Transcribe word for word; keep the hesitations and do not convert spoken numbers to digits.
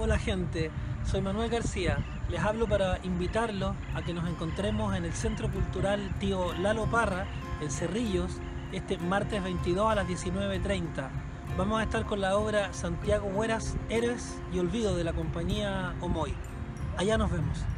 Hola gente, soy Manuel García. Les hablo para invitarlos a que nos encontremos en el Centro Cultural Tío Lalo Parra, en Cerrillos, este martes veintidós a las diecinueve treinta. Vamos a estar con la obra Santiago Bueras, Héroes y Olvido, de la compañía O M O I. Allá nos vemos.